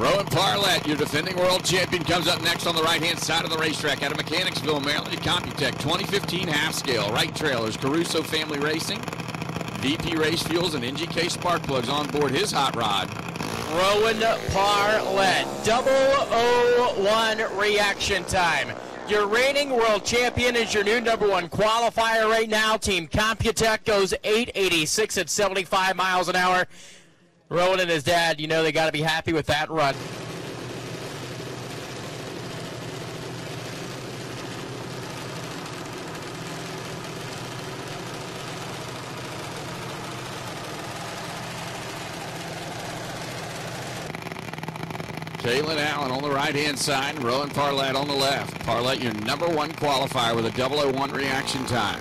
Rowan Parlett, your defending world champion, comes up next on the right-hand side of the racetrack out of Mechanicsville, Maryland, at Computech 2015 half-scale. Right trailers, Caruso Family Racing, VP Race Fuels, and NGK Spark Plugs on board his hot rod. Rowan Parlett, 001 reaction time. Your reigning world champion is your new #1 qualifier right now. Team Computech goes 886 at 75 miles an hour. Rowan and his dad, you know they got to be happy with that run. Kaelin Allen on the right-hand side, Rowan Parlett on the left. Parlett, your #1 qualifier with a 001 reaction time.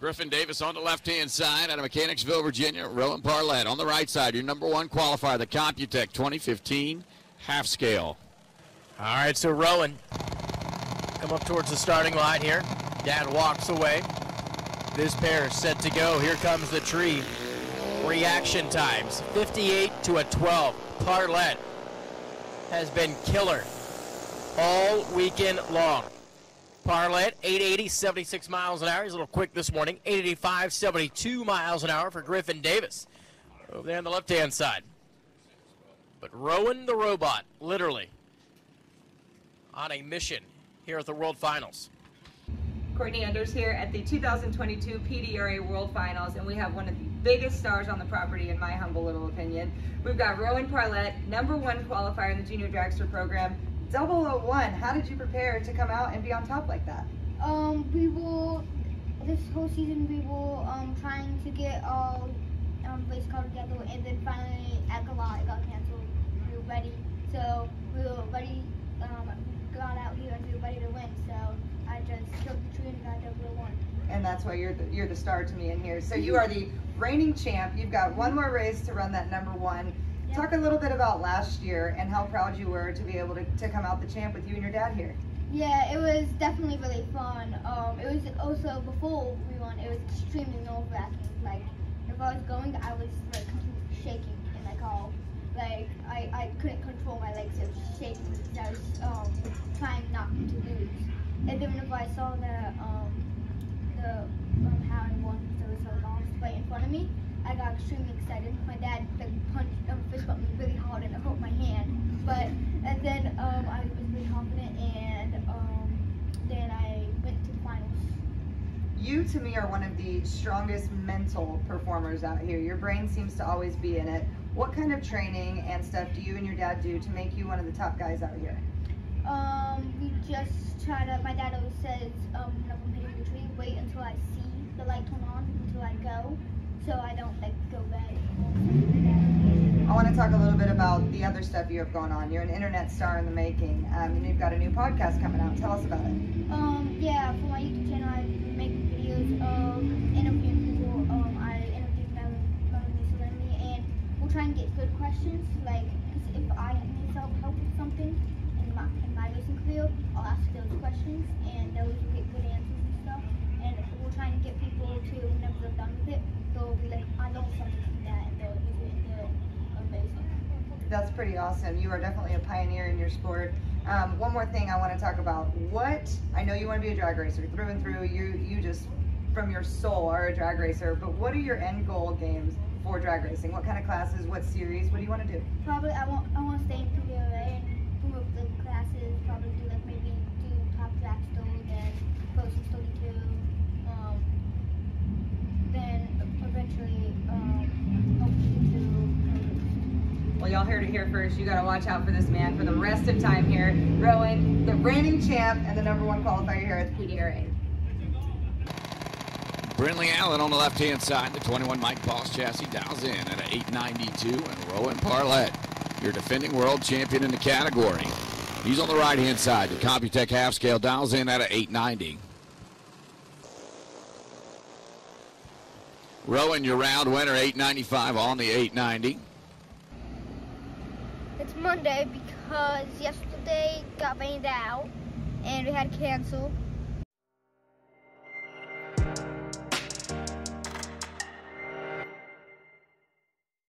Griffin Davis on the left-hand side out of Mechanicsville, Virginia. Rowan Parlett on the right side, your #1 qualifier, the Computech 2015 half-scale. All right, so Rowan, come up towards the starting line here. Dad walks away. This pair is set to go. Here comes the tree. Reaction times, 58 to a 12. Parlett has been killer all weekend long. Parlett, 880, 76 miles an hour. He's a little quick this morning. 885, 72 miles an hour for Griffin Davis. Over there on the left-hand side. But Rowan the Robot, literally, on a mission here at the World Finals. Courtney Anders here at the 2022 PDRA World Finals, and we have one of the biggest stars on the property, in my humble little opinion. We've got Rowan Parlett, #1 qualifier in the junior dragster program, 001. How did you prepare to come out and be on top like that? This whole season we were trying to get all race cars together, and then finally at Galot it got canceled. We were ready, so we were ready. Got out here and we were ready to win, so I just killed the tree and got #1. And that's why you're the star to me in here. So you are the reigning champ. You've got one more race to run that #1. Yep. Talk a little bit about last year and how proud you were to be able to come out the champ with you and your dad here. Yeah, it was definitely really fun. It was also, before we won, it was extremely nerve-wracking. Like, if I was going, I was like completely shaking and like all. Like, I couldn't control my legs, it was shaking because I was trying not to lose. And then if I saw how I won, there was a long display in front of me, I got extremely excited. My dad fist bumped me really hard and it hurt my hand. But, and then I was really confident, and then I went to the finals. You, to me, are one of the strongest mental performers out here. Your brain seems to always be in it. What kind of training and stuff do you and your dad do to make you one of the top guys out here? We just try to, my dad always says, when I'm hitting the tree, wait until I see the light turn on, until I go, so I don't, like, go bad. I want to talk a little bit about the other stuff you have going on. You're an internet star in the making, and you've got a new podcast coming out. Tell us about it. Yeah, for my YouTube channel, I make videos of interviewing people. Try and get good questions, like, cause if I need help with something in my racing career, I'll ask those questions, and those will get good answers and stuff, and we'll try and get people to never have done with it, they'll be like, I know something from that, and they'll use it in their racing. That's pretty awesome. You are definitely a pioneer in your sport. One more thing I want to talk about. I know you want to be a drag racer, through and through, you just, from your soul, are a drag racer, but what are your end goal games for drag racing? What kind of classes, what series, what do you want to do? Probably I want to stay in PDRA and move the classes, probably do like maybe do top drag still, then pro 632, then eventually hopefully do. Well, y'all heard it here first. You got to watch out for this man for the rest of time here. Rowan, the reigning champ and the #1 qualifier here at the PDRA. Brindley Allen on the left-hand side, the 21 Mike Boss chassis dials in at an 892, and Rowan Parlett, your defending world champion in the category. He's on the right-hand side, the Computech half-scale dials in at an 890. Rowan, your round winner, 895 on the 890. It's Monday because yesterday got rained out, and we had to cancel.